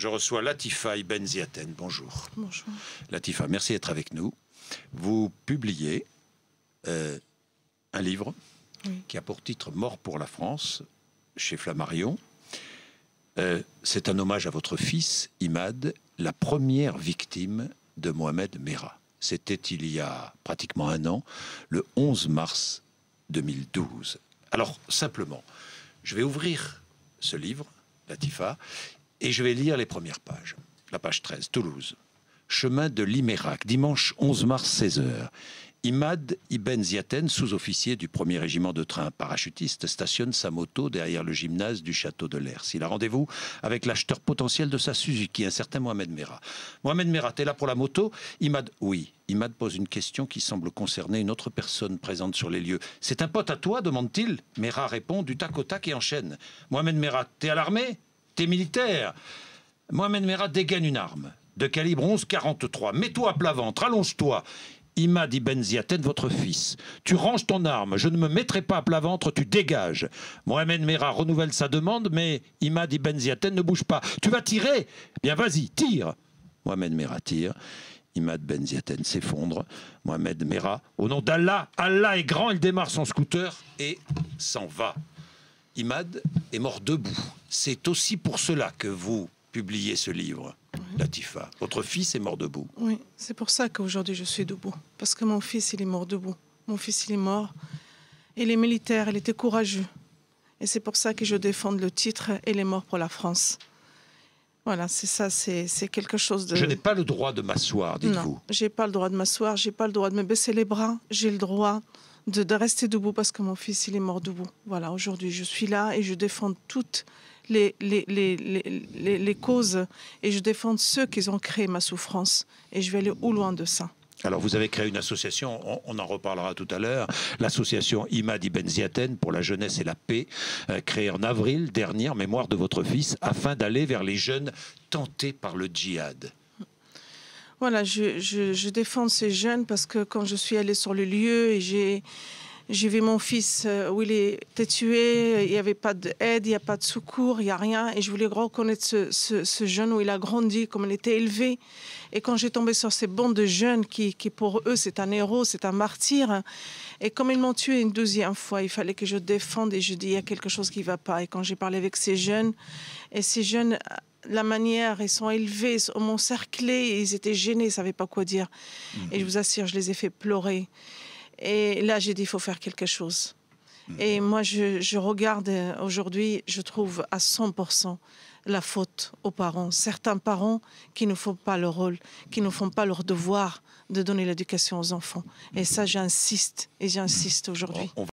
Je reçois Latifa Ibn Ziaten. Bonjour. Bonjour. Latifa, merci d'être avec nous. Vous publiez un livre qui a pour titre « Mort pour la France » chez Flammarion. C'est un hommage à votre fils, Imad, la première victime de Mohamed Merah. C'était il y a pratiquement un an, le 11 mars 2012. Alors, simplement, je vais ouvrir ce livre, Latifa, et je vais lire les premières pages. La page 13, Toulouse. Chemin de l'Imerac, dimanche 11 mars 16h. Imad Ibn Ziyaten, sous-officier du 1er régiment de train parachutiste, stationne sa moto derrière le gymnase du château de l'Hers. Il a rendez-vous avec l'acheteur potentiel de sa Suzuki, un certain Mohamed Merah. Mohamed Merah, t'es là pour la moto? Imad, oui. Imad pose une question qui semble concerner une autre personne présente sur les lieux. C'est un pote à toi, demande-t-il. Merah répond du tac au tac et enchaîne. Mohamed Merah, t'es à l'armée? T'es militaire? Mohamed Merah dégaine une arme de calibre 11-43. Mets-toi à plat ventre, allonge-toi. Imad Ibn Ziyaten, votre fils. Tu ranges ton arme, je ne me mettrai pas à plat ventre, tu dégages. Mohamed Merah renouvelle sa demande, mais Imad Ibn Ziyaten ne bouge pas. Tu vas tirer? Bien, vas-y, tire. Mohamed Merah tire. Imad Ibn Ziyaten s'effondre. Mohamed Merah, au nom d'Allah, Allah est grand, il démarre son scooter et s'en va. Imad est mort debout. C'est aussi pour cela que vous publiez ce livre. Latifa, votre fils est mort debout. Oui, c'est pour ça qu'aujourd'hui je suis debout. Parce que mon fils, il est mort debout. Mon fils, il est mort. Il est militaire, il était courageux. Et c'est pour ça que je défends le titre « Il est mort pour la France ». Voilà, c'est ça, c'est quelque chose de... Je n'ai pas le droit de m'asseoir, dites-vous. Non, je n'ai pas le droit de m'asseoir, je n'ai pas le droit de me baisser les bras. J'ai le droit de rester debout parce que mon fils, il est mort debout. Voilà, aujourd'hui, je suis là et je défends toutes les causes et je défends ceux qui ont créé ma souffrance et je vais aller au loin de ça. Alors vous avez créé une association, on en reparlera tout à l'heure, l'association Imad Ibn Ziyaten pour la jeunesse et la paix, créée en avril dernier en mémoire de votre fils afin d'aller vers les jeunes tentés par le djihad. Voilà, je défends ces jeunes parce que quand je suis allée sur le lieu et j'ai vu mon fils où il était tué, il n'y avait pas d'aide, il n'y a pas de secours, il n'y a rien. Et je voulais reconnaître ce jeune où il a grandi, comme il était élevé. Et quand j'ai tombé sur ces bandes de jeunes qui pour eux, c'est un héros, c'est un martyr. Et comme ils m'ont tué une deuxième fois, il fallait que je défende et je dis, il y a quelque chose qui ne va pas. Et quand j'ai parlé avec ces jeunes, et ces jeunes... la manière, ils sont élevés, ils m'ont cerclé, ils étaient gênés, ils ne savaient pas quoi dire. Et je vous assure, je les ai fait pleurer. Et là, j'ai dit, il faut faire quelque chose. Et moi, je regarde aujourd'hui, je trouve à 100% la faute aux parents. Certains parents qui ne font pas leur rôle, qui ne font pas leur devoir de donner l'éducation aux enfants. Et ça, j'insiste aujourd'hui.